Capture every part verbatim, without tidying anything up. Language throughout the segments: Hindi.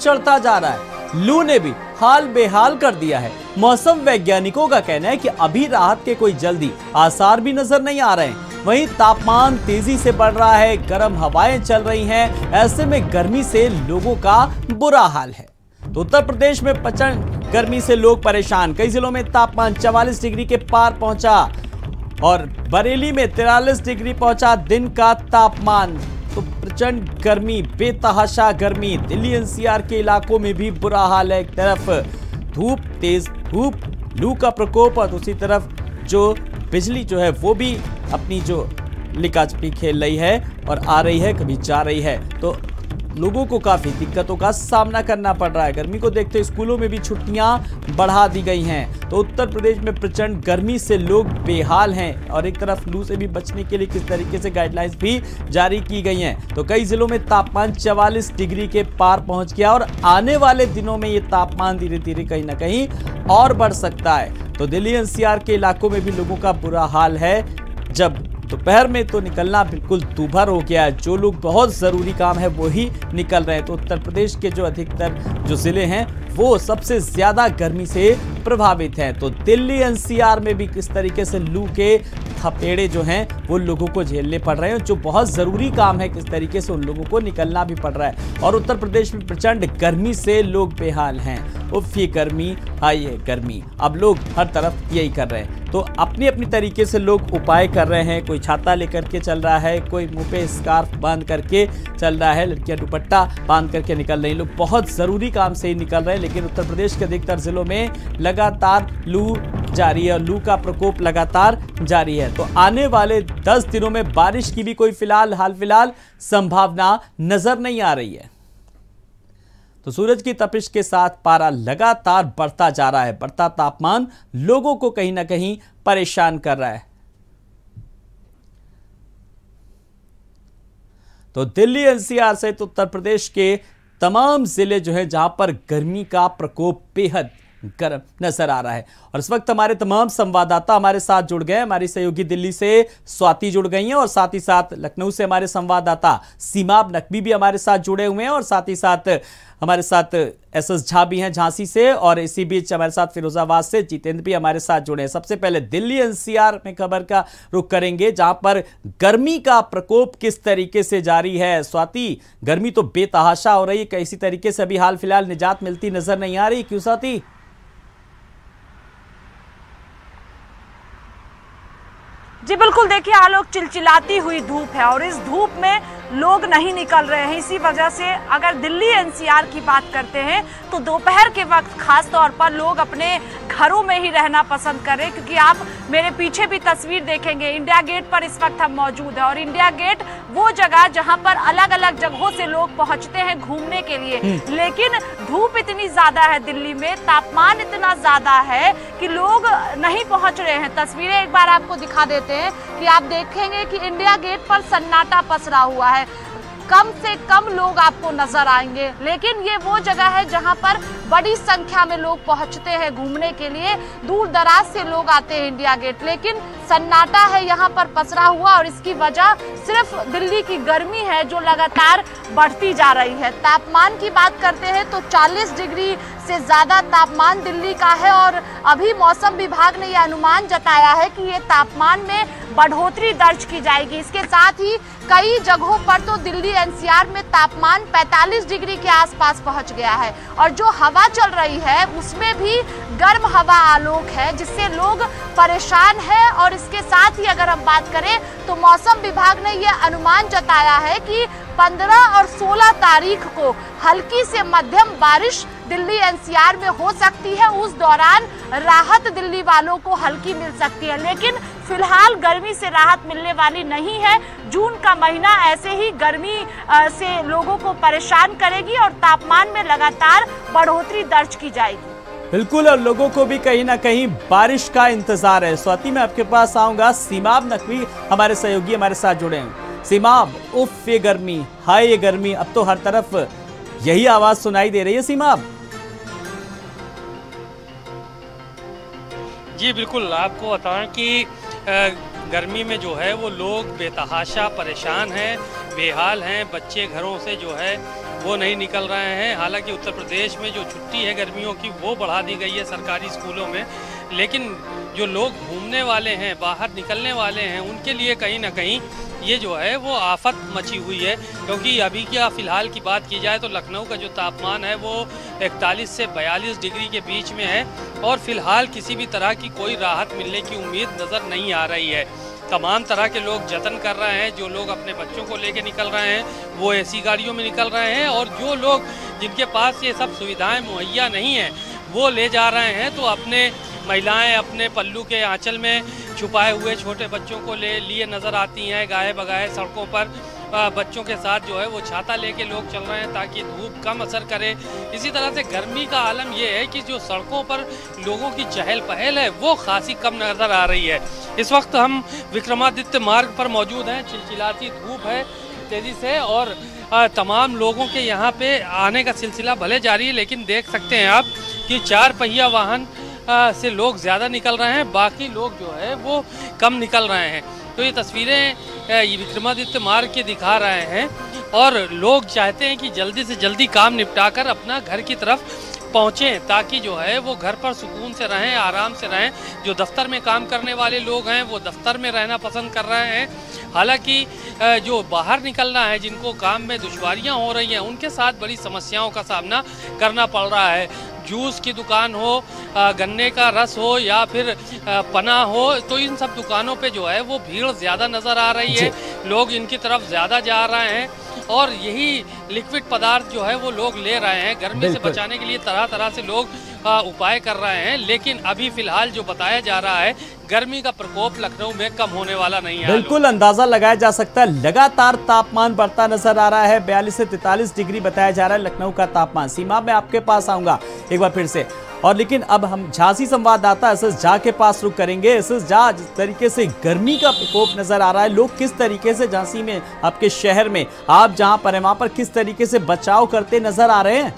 चढ़ता जा रहा है। लू ने भी हाल बेहाल कर दिया है। मौसम वैज्ञानिकों का कहना है कि अभी राहत के कोई जल्दी आसार भी नजर नहीं आ रहे हैं। वहीं तापमान तेजी से बढ़ रहा है, गर्म हवाएं चल रही हैं, ऐसे में गर्मी से लोगों का बुरा हाल है। तो उत्तर प्रदेश में प्रचंड गर्मी से लोग परेशान, कई जिलों में तापमान चवालीस डिग्री के पार पहुंचा और बरेली में तिरालीस डिग्री पहुंचा दिन का तापमान। तो प्रचंड गर्मी, बेतहाशा गर्मी, दिल्ली एनसीआर के इलाकों में भी बुरा हाल है। एक तरफ धूप, तेज धूप, लू का प्रकोप और दूसरी तरफ जो बिजली जो है वो भी अपनी जो लिकाछपी खेल रही है और आ रही है, कभी जा रही है। तो लोगों को काफ़ी दिक्कतों का सामना करना पड़ रहा है। गर्मी को देखते स्कूलों में भी छुट्टियां बढ़ा दी गई हैं। तो उत्तर प्रदेश में प्रचंड गर्मी से लोग बेहाल हैं और एक तरफ लू से भी बचने के लिए किस तरीके से गाइडलाइंस भी जारी की गई हैं। तो कई जिलों में तापमान चवालीस डिग्री के पार पहुंच गया और आने वाले दिनों में ये तापमान धीरे धीरे कहीं ना कहीं और बढ़ सकता है। तो दिल्ली एनसीआर के इलाकों में भी लोगों का बुरा हाल है। जब दोपहर में तो निकलना बिल्कुल दूभर हो गया है, जो लोग बहुत ज़रूरी काम है वो ही निकल रहे हैं। तो उत्तर प्रदेश के जो अधिकतर जो ज़िले हैं वो सबसे ज़्यादा गर्मी से प्रभावित हैं। तो दिल्ली एनसीआर में भी किस तरीके से लू के थपेड़े जो हैं वो लोगों को झेलने पड़ रहे हैं, जो बहुत ज़रूरी काम है किस तरीके से उन लोगों को निकलना भी पड़ रहा है। और उत्तर प्रदेश में प्रचंड गर्मी से लोग बेहाल हैं। उफ ये गर्मी, हाय ये गर्मी, अब लोग हर तरफ यही कर रहे हैं। तो अपने अपने तरीके से लोग उपाय कर रहे हैं। कोई छाता लेकर के चल रहा है, कोई मुँह पे स्कार्फ बांध करके चल रहा है, लड़कियाँ दुपट्टा बांध करके निकल रही हैं। लोग बहुत ज़रूरी काम से ही निकल रहे हैं, लेकिन उत्तर प्रदेश के अधिकतर ज़िलों में लगातार लू जारी है और लू का प्रकोप लगातार जारी है। तो आने वाले दस दिनों में बारिश की भी कोई फिलहाल हाल फिलहाल संभावना नज़र नहीं आ रही है। तो सूरज की तपिश के साथ पारा लगातार बढ़ता जा रहा है। बढ़ता तापमान लोगों को कहीं ना कहीं परेशान कर रहा है। तो दिल्ली एनसीआर से तो उत्तर प्रदेश के तमाम जिले जो है जहां पर गर्मी का प्रकोप बेहद गर्म नजर आ रहा है। और इस वक्त हमारे तमाम संवाददाता हमारे साथ जुड़ गए। हमारी सहयोगी दिल्ली से स्वाति जुड़ गई हैं और साथ ही साथ लखनऊ से हमारे संवाददाता सीमाब नकवी भी हमारे साथ जुड़े हुए हैं और साथ ही साथ हमारे साथ एस एस झा भी हैं झांसी से और इसी बीच हमारे साथ फिरोजाबाद से जितेंद्र भी हमारे साथ जुड़े हैं। सबसे पहले दिल्ली एनसीआर में खबर का रुख करेंगे जहां पर गर्मी का प्रकोप किस तरीके से जारी है। स्वाति, गर्मी तो बेतहाशा हो रही है, कैसी तरीके से अभी हाल फिलहाल निजात मिलती नजर नहीं आ रही, क्यों स्वाति? जी बिल्कुल, देखिए आलोक, चिलचिलाती हुई धूप है और इस धूप में लोग नहीं निकल रहे हैं। इसी वजह से अगर दिल्ली एनसीआर की बात करते हैं तो दोपहर के वक्त खास तौर पर लोग अपने घरों में ही रहना पसंद कर रहे हैं, क्योंकि आप मेरे पीछे भी तस्वीर देखेंगे इंडिया गेट पर इस वक्त हम मौजूद हैं। और इंडिया गेट वो जगह जहां पर अलग अलग जगहों से लोग पहुंचते हैं घूमने के लिए, लेकिन धूप इतनी ज़्यादा है दिल्ली में, तापमान इतना ज़्यादा है कि लोग नहीं पहुँच रहे हैं। तस्वीरें एक बार आपको दिखा देते हैं कि आप देखेंगे कि इंडिया गेट पर सन्नाटा पसरा हुआ है, कम से कम लोग आपको नजर आएंगे। लेकिन ये वो जगह है जहां पर बड़ी संख्या में लोग पहुंचते हैं घूमने के लिए, दूर दराज से लोग आते हैं इंडिया गेट, लेकिन सन्नाटा है यहाँ पर पसरा हुआ और इसकी वजह सिर्फ दिल्ली की गर्मी है जो लगातार बढ़ती जा रही है। तापमान की बात करते हैं तो चालीस डिग्री से ज़्यादा तापमान दिल्ली का है और अभी मौसम विभाग ने यह अनुमान जताया है कि ये तापमान में बढ़ोतरी दर्ज की जाएगी। इसके साथ ही कई जगहों पर तो दिल्ली एनसीआर में तापमान पैंतालीस डिग्री के आसपास पहुंच गया है और जो हवा चल रही है उसमें भी गर्म हवा आलोक है, जिससे लोग परेशान हैं। और इसके साथ ही अगर हम बात करें तो मौसम विभाग ने यह अनुमान जताया है कि पंद्रह और सोलह तारीख को हल्की से मध्यम बारिश दिल्ली एनसीआर में हो सकती है। उस दौरान राहत दिल्ली वालों को हल्की मिल सकती है, लेकिन फिलहाल गर्मी से राहत मिलने वाली नहीं है। जून का महीना ऐसे ही गर्मी से लोगों को परेशान करेगी और तापमान में लगातार बढ़ोतरी दर्ज की जाएगी। बिल्कुल, और लोगों को भी कहीं ना कहीं बारिश का इंतजार है। स्वाति, मैं आपके पास आऊंगा। सीमाब नकवी हमारे सहयोगी हमारे साथ जुड़े हैं। सीमाब, उफ ये गर्मी, हाय ये गर्मी, अब तो हर तरफ यही आवाज सुनाई दे रही है। सीमाब जी बिल्कुल, आपको बताएं कि गर्मी में जो है वो लोग बेतहाशा परेशान हैं, बेहाल हैं, बच्चे घरों से जो है वो नहीं निकल रहे हैं। हालांकि उत्तर प्रदेश में जो छुट्टी है गर्मियों की वो बढ़ा दी गई है सरकारी स्कूलों में, लेकिन जो लोग घूमने वाले हैं, बाहर निकलने वाले हैं, उनके लिए कहीं ना कहीं ये जो है वो आफत मची हुई है। क्योंकि अभी क्या फ़िलहाल की बात की जाए तो लखनऊ का जो तापमान है वो इकतालीस से बयालीस डिग्री के बीच में है और फ़िलहाल किसी भी तरह की कोई राहत मिलने की उम्मीद नज़र नहीं आ रही है। तमाम तरह के लोग जतन कर रहे हैं, जो लोग अपने बच्चों को लेके निकल रहे हैं वो एसी गाड़ियों में निकल रहे हैं और जो लोग जिनके पास ये सब सुविधाएं मुहैया नहीं हैं वो ले जा रहे हैं। तो अपने महिलाएं अपने पल्लू के आंचल में छुपाए हुए छोटे बच्चों को ले लिए नज़र आती हैं गाये बगाए सड़कों पर। बच्चों के साथ जो है वो छाता लेके लोग चल रहे हैं ताकि धूप कम असर करे। इसी तरह से गर्मी का आलम ये है कि जो सड़कों पर लोगों की चहल पहल है वो खासी कम नज़र आ रही है। इस वक्त हम विक्रमादित्य मार्ग पर मौजूद हैं। चिलचिलाती धूप है तेज़ी से और तमाम लोगों के यहाँ पे आने का सिलसिला भले जारी है, लेकिन देख सकते हैं आप कि चार पहिया वाहन से लोग ज़्यादा निकल रहे हैं, बाकी लोग जो है वो कम निकल रहे हैं। तो ये तस्वीरें विक्रमादित्य मार्ग के दिखा रहे हैं और लोग चाहते हैं कि जल्दी से जल्दी काम निपटाकर अपना घर की तरफ पहुँचें ताकि जो है वो घर पर सुकून से रहें, आराम से रहें। जो दफ्तर में काम करने वाले लोग हैं वो दफ्तर में रहना पसंद कर रहे हैं। हालांकि जो बाहर निकलना है, जिनको काम में दुश्वारियाँ हो रही हैं, उनके साथ बड़ी समस्याओं का सामना करना पड़ रहा है। जूस की दुकान हो, गन्ने का रस हो या फिर पना हो, तो इन सब दुकानों पे जो है वो भीड़ ज़्यादा नज़र आ रही है, लोग इनकी तरफ ज़्यादा जा रहे हैं और यही लिक्विड पदार्थ जो है वो लोग ले रहे हैं। गर्मी से बचाने के लिए तरह तरह से लोग उपाय कर रहे हैं, लेकिन अभी फिलहाल जो बताया जा रहा है गर्मी का प्रकोप लखनऊ में कम होने वाला नहीं है। बिल्कुल अंदाजा लगाया जा सकता है, लगातार तापमान बढ़ता नजर आ रहा है। बयालीस से तैंतालीस डिग्री बताया जा रहा है लखनऊ का तापमान। सीमा में आपके पास आऊंगा एक बार फिर से, और लेकिन अब हम झांसी संवाददाता एस एस झा के पास रुक करेंगे। एस एस झा, जिस तरीके से गर्मी का प्रकोप नजर आ रहा है, लोग किस तरीके से झांसी में, आपके शहर में, आप जहाँ पर हैं वहाँ पर किस तरीके से बचाव करते नजर आ रहे हैं?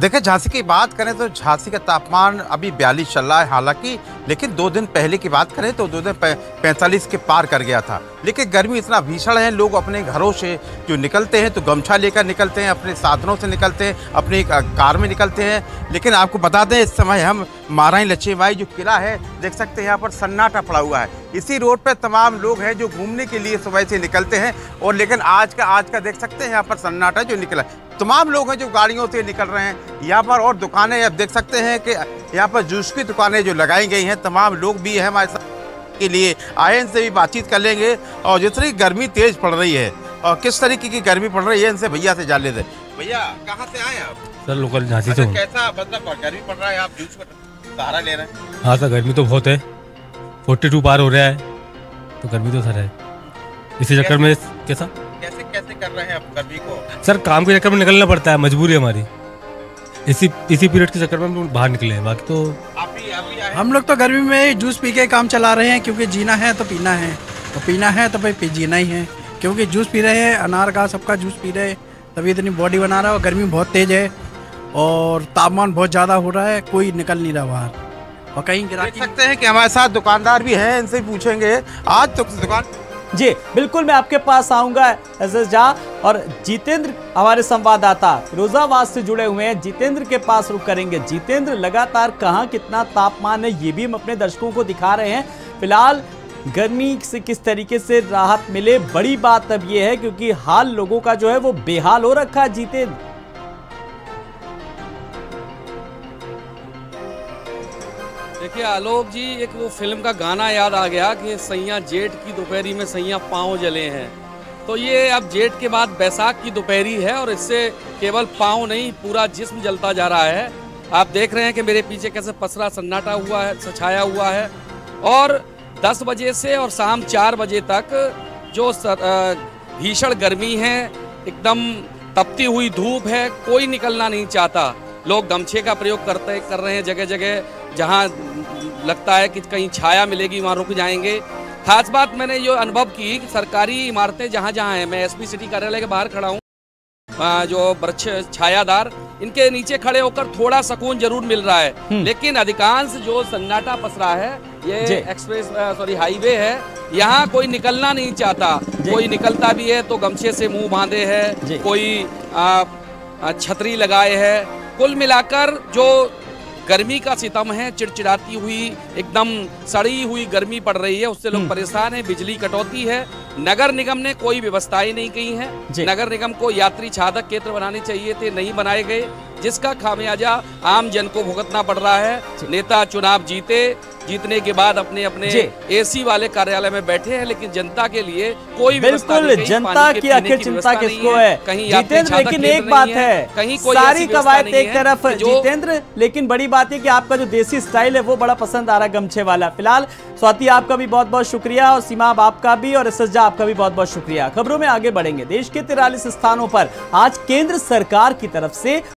देखिए, झांसी की बात करें तो झांसी का तापमान अभी बयालीस चल रहा है, हालांकि लेकिन दो दिन पहले की बात करें तो दो दिन पैंतालीस के पार कर गया था। लेकिन गर्मी इतना भीषण है, लोग अपने घरों से जो निकलते हैं तो गमछा लेकर निकलते हैं, अपने साधनों से निकलते हैं, अपनी कार में निकलते हैं। लेकिन आपको बता दें, इस समय हम रानी लक्ष्मीबाई जो किला है देख सकते हैं, यहाँ पर सन्नाटा पड़ा हुआ है। इसी रोड पर तमाम लोग हैं जो घूमने के लिए सुबह से निकलते हैं और लेकिन आज का आज का देख सकते हैं यहाँ पर सन्नाटा जो निकला, तमाम लोग हैं जो गाड़ियों से निकल रहे हैं यहाँ पर। और दुकानें आप देख सकते हैं कि यहाँ पर जूस की दुकानें जो लगाई गई हैं, तमाम लोग भी हैं हमारे साथ के लिए आए, इनसे भी बातचीत कर लेंगे। और जिस तरीके गर्मी तेज़ पड़ रही है और किस तरीके की गर्मी पड़ रही है, इनसे भैया से जान लेते हैं। भैया, कहाँ से आए आप? सर, लोकल झांसी से। कैसा मतलब गर्मी पड़ रहा है, आप जूस का सहारा ले रहे हैं? हाँ सर, गर्मी तो बहुत है, फोर्टी टू पार हो रहा है, तो गर्मी तो सर है। इसी चक्कर में कैसा कैसे कैसे कर रहे हैं आप गर्मी को? सर, काम के चक्कर में निकलना पड़ता है, मजबूरी हमारी। इसी इसी पीरियड के चक्कर में हम बाहर निकले हैं, बाकी तो अभी अभी हम लोग तो गर्मी में जूस पी के काम चला रहे हैं, क्योंकि जीना है तो पीना है, तो पीना है तो भाई जीना ही है। क्योंकि जूस पी रहे हैं, अनार का सबका जूस पी रहे हैं, तभी इतनी बॉडी बना रहा है। और गर्मी बहुत तेज़ है और तापमान बहुत ज़्यादा हो रहा है, कोई निकल नहीं रहा बाहर। और कहीं देख सकते हैं कि हमारे साथ दुकानदार भी हैं, इनसे पूछेंगे आज तो दुकान। जी बिल्कुल, मैं आपके पास आऊँगा एस एस झा। और जितेंद्र हमारे संवाददाता फिरोजाबाद से जुड़े हुए हैं, जितेंद्र के पास रुक करेंगे। जितेंद्र, लगातार कहाँ कितना तापमान है ये भी हम अपने दर्शकों को दिखा रहे हैं। फिलहाल गर्मी से किस तरीके से राहत मिले, बड़ी बात अब ये है, क्योंकि हाल लोगों का जो है वो बेहाल हो रखा है। जितेंद्र, देखिए आलोक जी, एक वो फिल्म का गाना याद आ गया कि सैया जेठ की दोपहरी में सैया पाँव जले हैं। तो ये अब जेठ के बाद बैसाख की दोपहरी है और इससे केवल पाँव नहीं, पूरा जिस्म जलता जा रहा है। आप देख रहे हैं कि मेरे पीछे कैसे पसरा सन्नाटा हुआ है, छाया हुआ है। और दस बजे से और शाम चार बजे तक जो भीषण गर्मी है, एकदम तपती हुई धूप है, कोई निकलना नहीं चाहता। लोग गमछे का प्रयोग करते कर रहे हैं, जगह जगह जहाँ लगता है कि कहीं छाया मिलेगी वहाँ रुक जाएंगे। खास बात मैंने ये अनुभव की कि सरकारी इमारतें जहाँ जहाँ हैं, मैं एसपी सिटी कार्यालय के बाहर खड़ा हूँ। जो वृक्ष छायादार इनके नीचे खड़े होकर थोड़ा सुकून जरूर मिल रहा है, लेकिन अधिकांश जो सन्नाटा पसरा है ये एक्सप्रेस सॉरी हाईवे है, यहाँ कोई निकलना नहीं चाहता। कोई निकलता भी है तो गमछे से मुंह बांधे है, कोई छतरी लगाए है। कुल मिलाकर जो गर्मी का सितम है, चिड़चिड़ाती हुई एकदम सड़ी हुई गर्मी पड़ रही है, उससे लोग परेशान हैं। बिजली कटौती है, नगर निगम ने कोई व्यवस्थाएं नहीं की हैं। नगर निगम को यात्री छादक केंद्र बनाने चाहिए थे, नहीं बनाए गए, जिसका खामियाजा आम जन को भुगतना पड़ रहा है। नेता चुनाव जीते, जीतने के बाद अपने अपने एसी वाले कार्यालय में बैठे हैं, लेकिन जनता के लिए कोई बिल्कुल जनता की आखिर चिंता किसको है? कहीं जितेंद्र, लेकिन एक बात है, कहीं सारी कवायद एक तरफ जितेंद्र, लेकिन बड़ी बात है कि आपका जो देसी स्टाइल है वो बड़ा पसंद आ रहा है, गमछे वाला। फिलहाल स्वाति आपका भी बहुत बहुत शुक्रिया, और सीमा आपका भी, और एसएसजा आपका भी बहुत बहुत शुक्रिया। खबरों में आगे बढ़ेंगे। देश के तिरालीस स्थानों पर आज केंद्र सरकार की तरफ से